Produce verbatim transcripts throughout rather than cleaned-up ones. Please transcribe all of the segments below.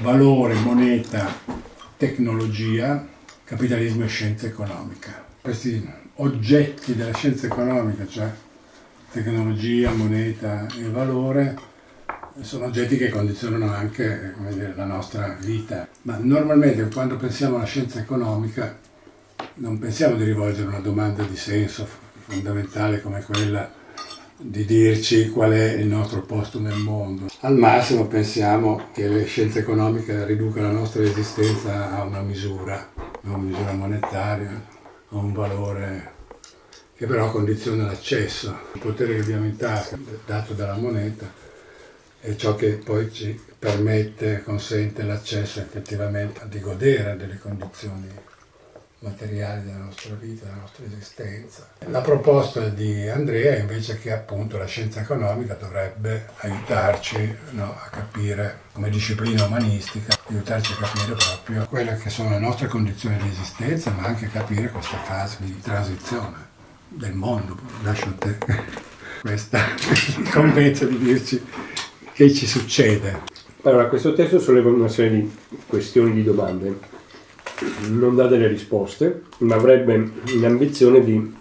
valore, moneta, tecnologia, capitalismo e scienza economica. Questi oggetti della scienza economica, cioè tecnologia, moneta e valore, sono oggetti che condizionano anche, come dire, la nostra vita. Ma normalmente quando pensiamo alla scienza economica non pensiamo di rivolgere una domanda di senso fondamentale come quella di dirci qual è il nostro posto nel mondo. Al massimo pensiamo che le scienze economiche riducano la nostra esistenza a una misura, a una misura monetaria, a un valore che però condiziona l'accesso. Il potere che abbiamo in tasca, dato dalla moneta, è ciò che poi ci permette, consente l'accesso effettivamente di godere delle condizioni materiali della nostra vita, della nostra esistenza. La proposta di Andrea è invece che appunto la scienza economica dovrebbe aiutarci, no, a capire, come disciplina umanistica, aiutarci a capire proprio quelle che sono le nostre condizioni di esistenza, ma anche capire questa fase di transizione del mondo. Lascio a te questa incombenza di dirci che ci succede. Allora, questo testo solleva una serie di questioni, di domande, non dà delle risposte, ma avrebbe l'ambizione di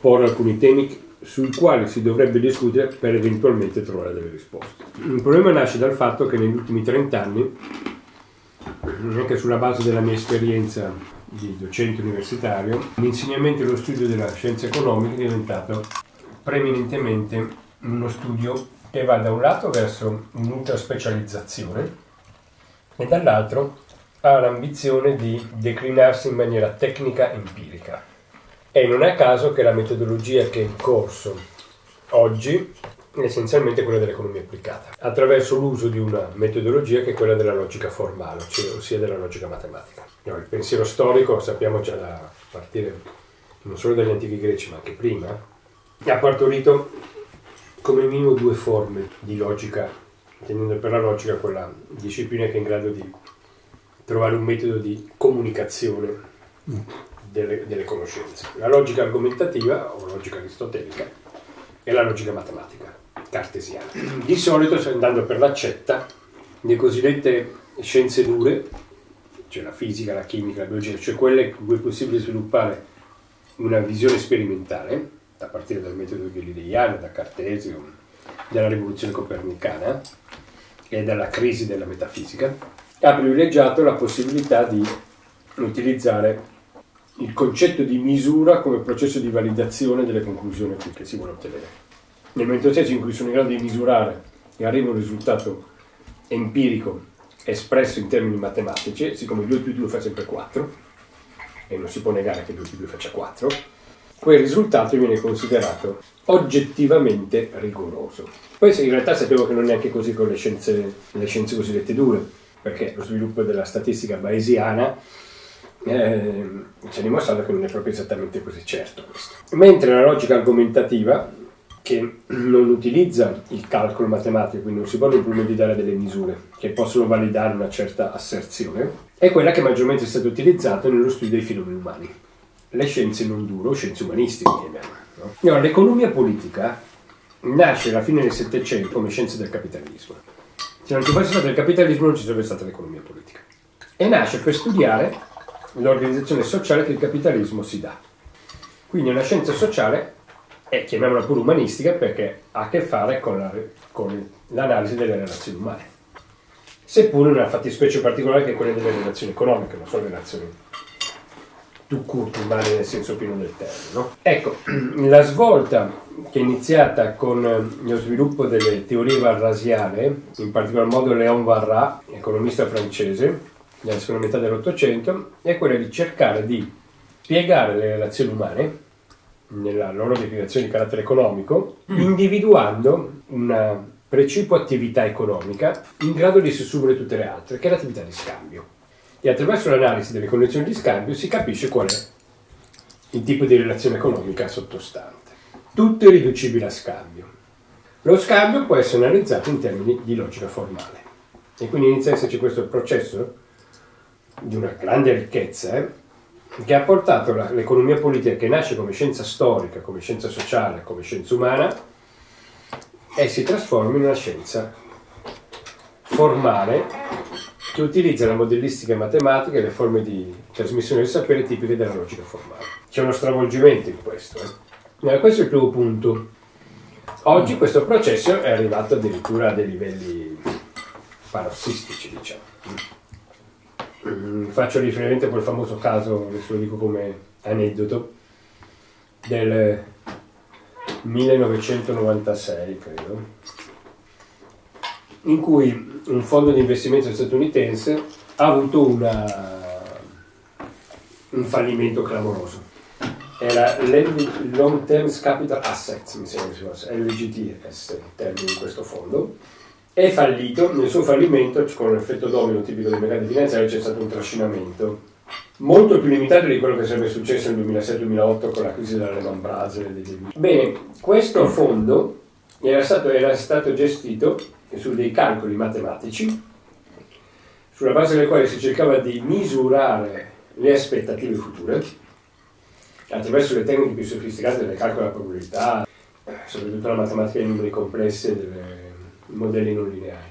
porre alcuni temi sui quali si dovrebbe discutere per eventualmente trovare delle risposte. Il problema nasce dal fatto che negli ultimi trent'anni, anche sulla base della mia esperienza di docente universitario, l'insegnamento e lo studio della scienza economica è diventato preeminentemente uno studio che va da un lato verso un'ultra specializzazione e dall'altro ha l'ambizione di declinarsi in maniera tecnica empirica. E non è a caso che la metodologia che è in corso oggi è essenzialmente quella dell'economia applicata, attraverso l'uso di una metodologia che è quella della logica formale, cioè, ossia della logica matematica. No, il pensiero storico, sappiamo già da partire non solo dagli antichi greci ma anche prima, ha partorito come minimo due forme di logica, tenendo per la logica quella disciplina che è in grado di trovare un metodo di comunicazione delle, delle conoscenze. La logica argomentativa, o logica aristotelica, e la logica matematica, cartesiana. Di solito, andando per l'accetta, le cosiddette scienze dure, cioè la fisica, la chimica, la biologia, cioè quelle in cui è possibile sviluppare una visione sperimentale, a partire dal metodo galileiano, da Cartesio, dalla rivoluzione copernicana e dalla crisi della metafisica, ha privilegiato la possibilità di utilizzare il concetto di misura come processo di validazione delle conclusioni che si vuole ottenere. Nel momento stesso in cui sono in grado di misurare e arriva un risultato empirico espresso in termini matematici, siccome due più due fa sempre quattro, e non si può negare che due più due faccia quattro, quel risultato viene considerato oggettivamente rigoroso. Poi in realtà sapevo che non è neanche così con le scienze, le scienze cosiddette dure, perché lo sviluppo della statistica bayesiana eh, ci ha dimostrato che non è proprio esattamente così certo questo. Mentre la logica argomentativa, che non utilizza il calcolo matematico, quindi non si può implementare delle misure che possono validare una certa asserzione, è quella che maggiormente è stata utilizzata nello studio dei fenomeni umani. Le scienze non dure, o scienze umanistiche, chiamiamole, no? No, l'economia politica nasce alla fine del Settecento come scienza del capitalismo. Se non ci fosse stato il capitalismo non ci sarebbe stata l'economia politica. E nasce per studiare l'organizzazione sociale che il capitalismo si dà. Quindi una scienza sociale, è, chiamiamola pure umanistica, perché ha a che fare con la, con l'analisi delle relazioni umane. Seppure una fattispecie particolare che è quella delle relazioni economiche, non solo relazioni curto, male nel senso pieno del termine, no? Ecco, la svolta che è iniziata con lo sviluppo delle teorie walrasiane, in particolar modo Léon Walras, economista francese della seconda metà dell'Ottocento, è quella di cercare di spiegare le relazioni umane nella loro declinazione di carattere economico, individuando una precipua attività economica in grado di sussurrare tutte le altre, che è l'attività di scambio. E attraverso l'analisi delle condizioni di scambio si capisce qual è il tipo di relazione economica sottostante. Tutto è riducibile a scambio. Lo scambio può essere analizzato in termini di logica formale. E quindi inizia a esserci questo processo di una grande ricchezza eh, che ha portato l'economia politica, che nasce come scienza storica, come scienza sociale, come scienza umana, e si trasforma in una scienza formale che utilizza la modellistica matematica e le forme di trasmissione del sapere tipiche della logica formale. C'è uno stravolgimento in questo. Eh? Questo è il primo punto. Oggi questo processo è arrivato addirittura a dei livelli parossistici, diciamo. Faccio riferimento a quel famoso caso, adesso lo dico come aneddoto, del millenovecentonovantasei, credo, in cui un fondo di investimento statunitense ha avuto una, un fallimento clamoroso. Era Long Terms Capital Assets, mi sembra che si fosse, L G T S, il termine di questo fondo, è fallito. Nel suo fallimento, con l'effetto domino tipico del mercato finanziario, c'è stato un trascinamento molto più limitato di quello che sarebbe successo nel duemilasei duemilaotto con la crisi della Lehman Brothers. Bene, questo fondo era stato, era stato gestito su dei calcoli matematici, sulla base dei quali si cercava di misurare le aspettative future attraverso le tecniche più sofisticate del calcolo della probabilità, soprattutto la matematica dei numeri complessi e dei modelli non lineari,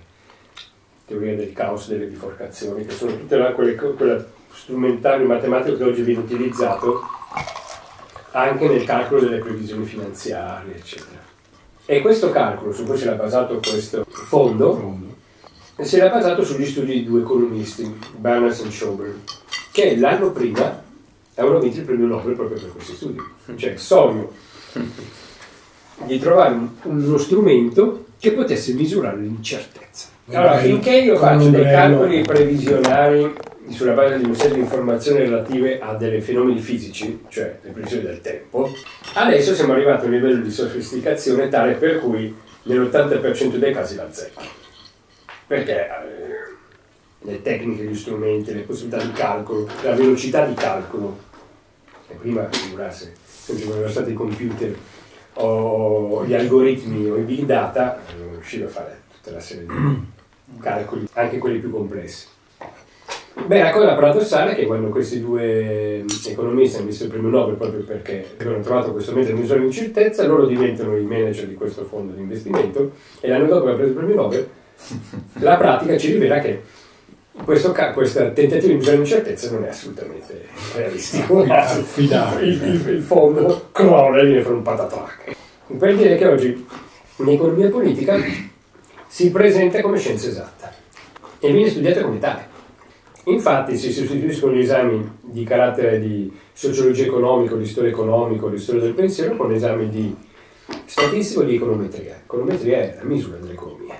teoria del caos, delle biforcazioni, che sono tutte quella strumentario matematico che oggi viene utilizzato anche nel calcolo delle previsioni finanziarie, eccetera. E questo calcolo su cui si era basato questo fondo si era basato sugli studi di due economisti, Berners e Schauble, che l'anno prima avevano vinto il premio Nobel proprio per questi studi. Cioè il sogno di trovare uno strumento che potesse misurare l'incertezza. Allora, finché io faccio dei calcoli previsionali sulla base di un set di informazioni relative a dei fenomeni fisici, cioè le previsioni del tempo, adesso siamo arrivati a un livello di sofisticazione tale per cui nell'ottanta per cento dei casi la azzecca, perché eh, le tecniche, gli strumenti, le possibilità di calcolo, la velocità di calcolo, e prima figurarsi, sempre quando erano stati i computer o gli algoritmi o i big data, non riuscivo a fare tutta la serie di calcoli, anche quelli più complessi. Beh, la cosa paradossale è che quando questi due economisti hanno visto il premio Nobel proprio perché avevano trovato questo metodo di misurare l'incertezza, loro diventano i manager di questo fondo di investimento e l'anno dopo che hanno preso il premio Nobel, la pratica ci rivela che questo tentativo di misurare l'incertezza non è assolutamente realistico. il, il, il fondo crolla e viene fuori un patatrac. Per dire che oggi l'economia politica si presenta come scienza esatta e viene studiata come tale. Infatti si sostituiscono gli esami di carattere di sociologia economica, di storia economica, di storia del pensiero con esami di statistica e di econometria. Econometria è la misura dell'economia.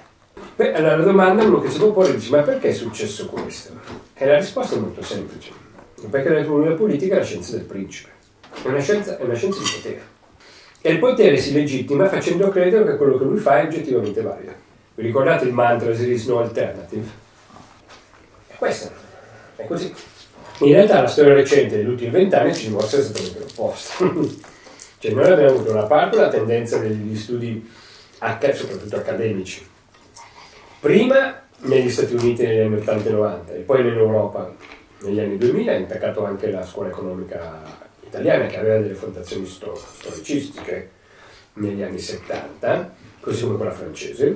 Allora la domanda, uno che si può porre, dice: ma perché è successo questo? E la risposta è molto semplice: perché l'economia politica è la scienza del principe, è una scienza, è una scienza di potere, e il potere si legittima facendo credere che quello che lui fa è oggettivamente valido. Vi ricordate il mantra "there is no alternative"? È questo. È così. In realtà la storia recente degli ultimi vent'anni ci dimostra esattamente l'opposto. Cioè noi abbiamo avuto da parte la tendenza degli studi, soprattutto accademici, prima negli Stati Uniti negli anni ottanta e novanta e poi in Europa negli anni duemila, è intaccato anche la scuola economica italiana che aveva delle fondazioni stor storicistiche negli anni settanta, così come quella francese,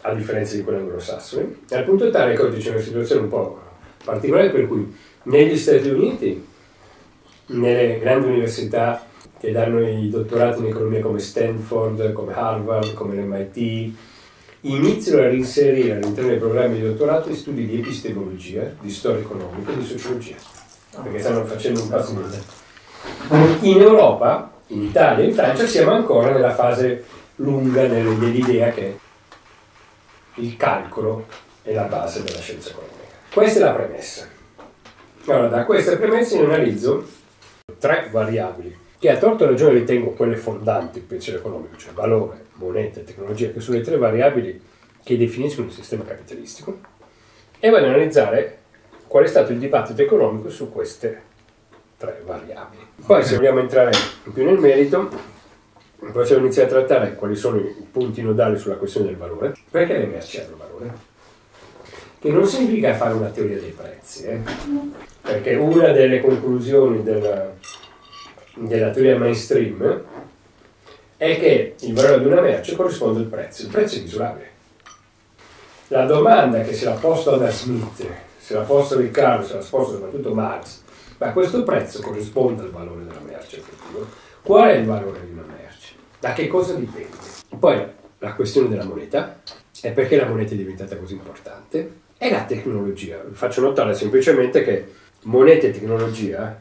a differenza di quella anglosassone, al punto tale che oggi c'è una situazione un po' particolare per cui negli Stati Uniti, nelle grandi università che danno i dottorati in economia come Stanford, come Harvard, come l'M I T, iniziano a reinserire all'interno dei programmi di dottorato i studi di epistemologia, di storia economica e di sociologia, perché stanno facendo un passo indietro. In Europa, in Italia e in Francia siamo ancora nella fase lunga dell'idea che il calcolo è la base della scienza economica. Questa è la premessa. Allora, da questa premessa io analizzo tre variabili che a torto ragione ritengo quelle fondanti del pensiero economico, cioè valore, moneta e tecnologia, che sono le tre variabili che definiscono il sistema capitalistico, e vado ad analizzare qual è stato il dibattito economico su queste tre variabili. Poi, se vogliamo entrare più nel merito, possiamo iniziare a trattare quali sono i punti nodali sulla questione del valore. Perché le merci hanno valore? Che non significa fare una teoria dei prezzi, eh? Perché una delle conclusioni della, della teoria mainstream è che il valore di una merce corrisponde al prezzo. Il prezzo è misurabile. La domanda che si era posta da Smith, si era posta Riccardo, si era posta soprattutto Marx, ma a questo prezzo corrisponde al valore della merce effettivo? Qual è il valore di una merce? Da che cosa dipende? Poi la questione della moneta, è perché la moneta è diventata così importante, e la tecnologia. Vi faccio notare semplicemente che moneta e tecnologia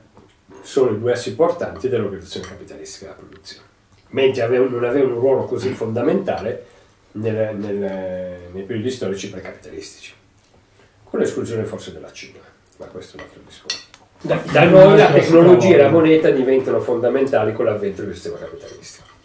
sono i due assi portanti dell'organizzazione capitalistica della produzione. Mentre aveva, non aveva un ruolo così fondamentale nel, nel, nei periodi storici precapitalistici, con l'esclusione forse della Cina, ma questo è un altro discorso. Da, da noi la tecnologia e la moneta diventano fondamentali con l'avvento del sistema capitalistico.